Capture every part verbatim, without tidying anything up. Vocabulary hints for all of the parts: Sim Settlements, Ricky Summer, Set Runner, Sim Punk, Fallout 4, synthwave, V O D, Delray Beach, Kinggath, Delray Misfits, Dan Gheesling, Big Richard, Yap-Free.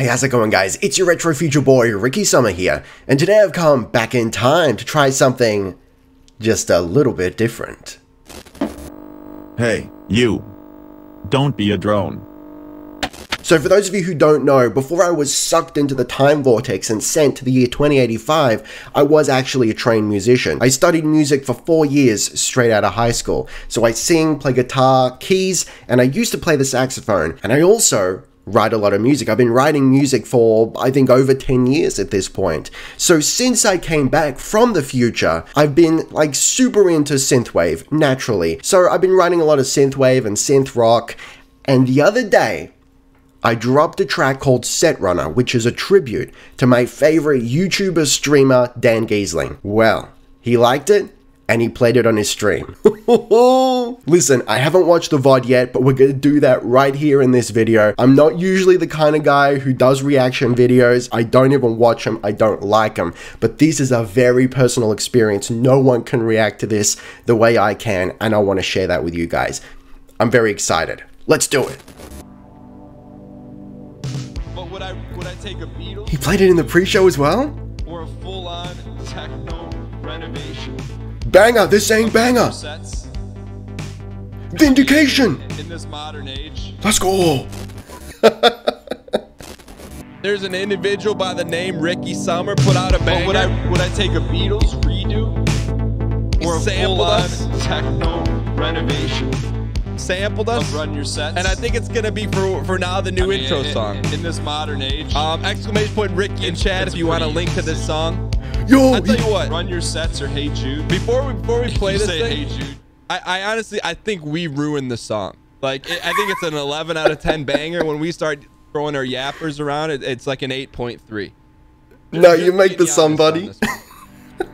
Hey, how's it going, guys? It's your retro future boy Ricky Summer here, and today I've come back in time to try something just a little bit different. Hey, you. Don't be a drone. So for those of you who don't know, before I was sucked into the time vortex and sent to the year twenty eighty-five, I was actually a trained musician. I studied music for four years straight out of high school. So I sing, play guitar, keys, and I used to play the saxophone. And I also write a lot of music. I've been writing music for, I think, over ten years at this point. So since I came back from the future, I've been like super into synthwave, naturally. So I've been writing a lot of synthwave and synth rock. And the other day, I dropped a track called Set Runner, which is a tribute to my favorite YouTuber streamer, Dan Gheesling. Well, he liked it, and he played it on his stream. Listen, I haven't watched the V O D yet, but we're gonna do that right here in this video. I'm not usually the kind of guy who does reaction videos. I don't even watch them, I don't like them, but this is a very personal experience. No one can react to this the way I can, and I wanna share that with you guys. I'm very excited. Let's do it. But would I, would I take a Beatles? He played it in the pre-show as well? Or a full-on techno renovation. Banger, this ain't banger. Sets. Vindication. In, in this modern age. Let's go. There's an individual by the name Ricky Summer put out a banger. But would I would I take a Beatles redo? Or a full on techno renovation. Sampled us. Run your sets. And I think it's gonna be for for now the new I mean, intro in, song. In, in this modern age. Um, exclamation point Ricky in chat if you want a link to this song. Yo, I tell you what. Run your sets or Hey Jude. Before we before we play this say thing, Hey Jude. I, I honestly I think we ruined the song. Like it, I think it's an eleven out of ten banger. When we start throwing our yappers around, it, it's like an eight point three. No, you make the somebody. On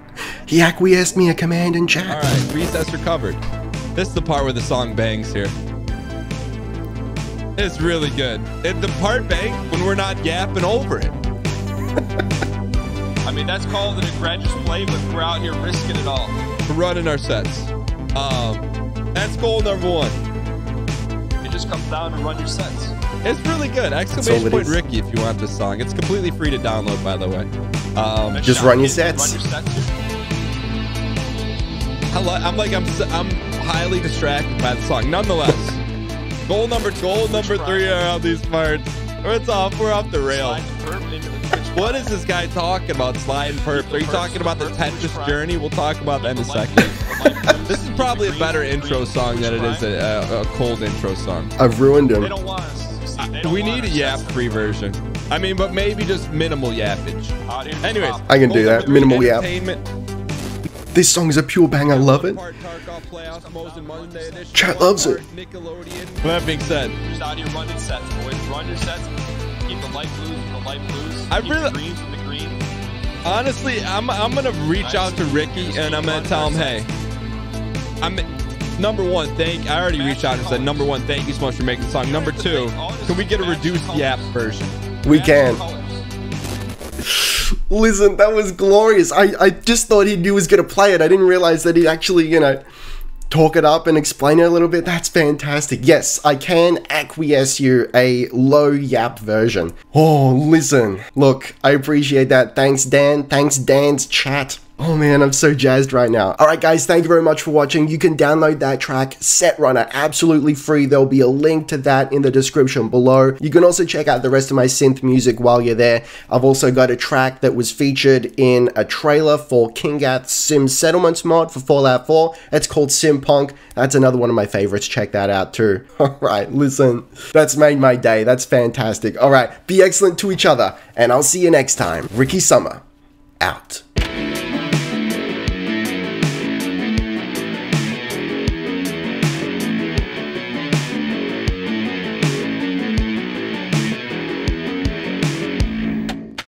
he acquiesced me a command in chat. All right, resets are covered. This is the part where the song bangs here. It's really good. It, the part bangs when we're not yapping over it. I mean, that's called an egregious play, but we're out here risking it all. We're running our sets. Um, that's goal number one. It just comes down to run your sets. It's really good. Exclamation point Ricky if you want this song. It's completely free to download, by the way. Um, just run your sets. Run your sets. I'm like, I'm, I'm highly distracted by the song. Nonetheless, goal number goal number three are all these parts. It's off. We're off the rails. What is this guy talking about? Slide and perp. Are you talking about the Tetris journey? We'll talk about that in a second. This is probably a better intro song than it is a, a, a cold intro song. I've ruined him. We need a yap-free version. I mean, but maybe just minimal yappage. Anyways, I can do that. Minimal yap. This song is a pure bang. I love it. Chat loves it. With that being said, just out here running sets, boys. Run your sets. Keep the light blues from the light blues. I really. The green from the green. Honestly, I'm I'm gonna reach out to Ricky and I'm gonna tell him, hey, I'm number one. Thank. I already reached out and said number one. Thank you so much for making the song. Number two, can we get a reduced yap version? We can. Listen, that was glorious. I, I just thought he knew he was going to play it. I didn't realize that he'd actually, you know, talk it up and explain it a little bit. That's fantastic. Yes, I can acquiesce you a low yap version. Oh, listen. Look, I appreciate that. Thanks, Dan. Thanks, Dan's chat. Oh man, I'm so jazzed right now. All right, guys, thank you very much for watching. You can download that track, Set Runner, absolutely free. There'll be a link to that in the description below. You can also check out the rest of my synth music while you're there. I've also got a track that was featured in a trailer for Kinggath's Sim Settlements mod for Fallout four. It's called Sim Punk. That's another one of my favorites. Check that out too. All right, listen, that's made my day. That's fantastic. All right, be excellent to each other, and I'll see you next time. Ricky Summer, out.